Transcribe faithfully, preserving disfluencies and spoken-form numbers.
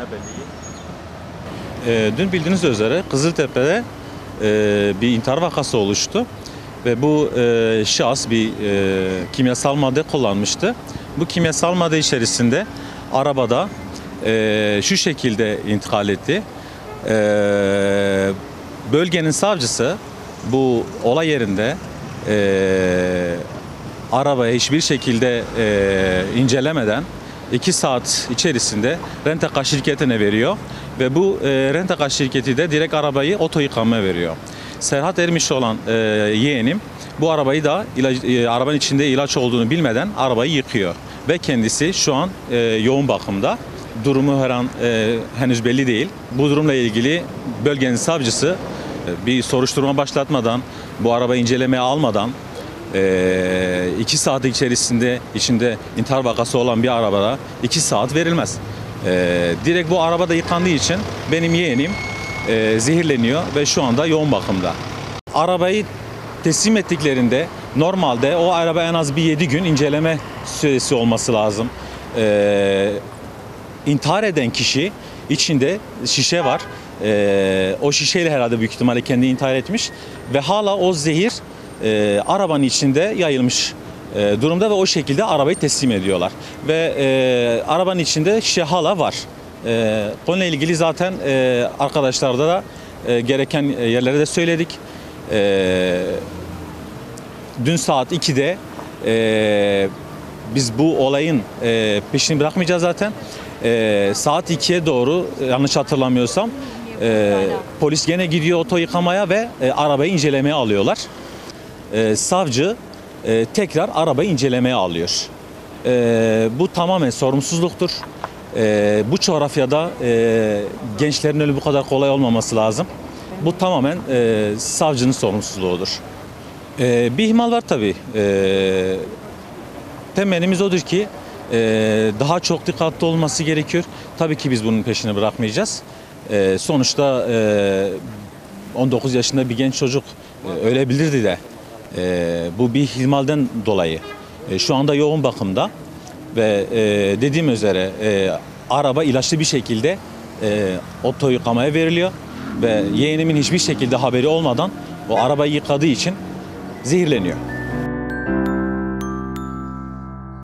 Nebeli'yi? E, dün bildiğiniz üzere Kızıltepe'de e, bir intihar vakası oluştu. Ve bu e, şahıs bir e, kimyasal madde kullanmıştı. Bu kimyasal madde içerisinde arabada e, şu şekilde intikal etti. E, bölgenin savcısı bu olay yerinde e, arabaya hiçbir şekilde e, incelemeden iki saat içerisinde Rentakaş şirketine veriyor. Ve bu e, Rentakaş şirketi de direkt arabayı oto yıkamaya veriyor. Serhat Ermiş olan e, yeğenim bu arabayı da ilaç, e, arabanın içinde ilaç olduğunu bilmeden arabayı yıkıyor. Ve kendisi şu an e, yoğun bakımda. Durumu her an e, henüz belli değil. Bu durumla ilgili bölgenin savcısı e, bir soruşturma başlatmadan, bu arabayı incelemeye almadan, e, iki saat içerisinde içinde intihar vakası olan bir arabada iki saat verilmez. E, direkt bu arabada yıkandığı için benim yeğenim E, zehirleniyor ve şu anda yoğun bakımda. Arabayı teslim ettiklerinde normalde o araba en az bir yedi gün inceleme süresi olması lazım. E, intihar eden kişi içinde şişe var. E, o şişeyle herhalde büyük ihtimalle kendi intihar etmiş ve hala o zehir e, arabanın içinde yayılmış e, durumda ve o şekilde arabayı teslim ediyorlar. Ve e, arabanın içinde şişe hala var. Ee, konuyla ilgili zaten e, arkadaşlarda da e, gereken yerlere de söyledik. E, dün saat ikide e, biz bu olayın e, peşini bırakmayacağız zaten. E, saat ikiye doğru yanlış hatırlamıyorsam e, polis gene gidiyor oto yıkamaya ve e, arabayı incelemeye alıyorlar. E, savcı e, tekrar arabayı incelemeye alıyor. E, bu tamamen sorumsuzluktur. Ee, bu coğrafyada e, gençlerin ölü bu kadar kolay olmaması lazım. Bu tamamen e, savcının sorumsuzluğudur. E, bir ihmal var tabii. E, temennimiz odur ki e, daha çok dikkatli olması gerekiyor. Tabii ki biz bunun peşini bırakmayacağız. E, sonuçta e, on dokuz yaşında bir genç çocuk e, ölebilirdi de. E, bu bir ihmalden dolayı. E, şu anda yoğun bakımda. Ve e, dediğim üzere e, araba ilaçlı bir şekilde e, oto yıkamaya veriliyor ve yeğenimin hiçbir şekilde haberi olmadan o arabayı yıkadığı için zehirleniyor.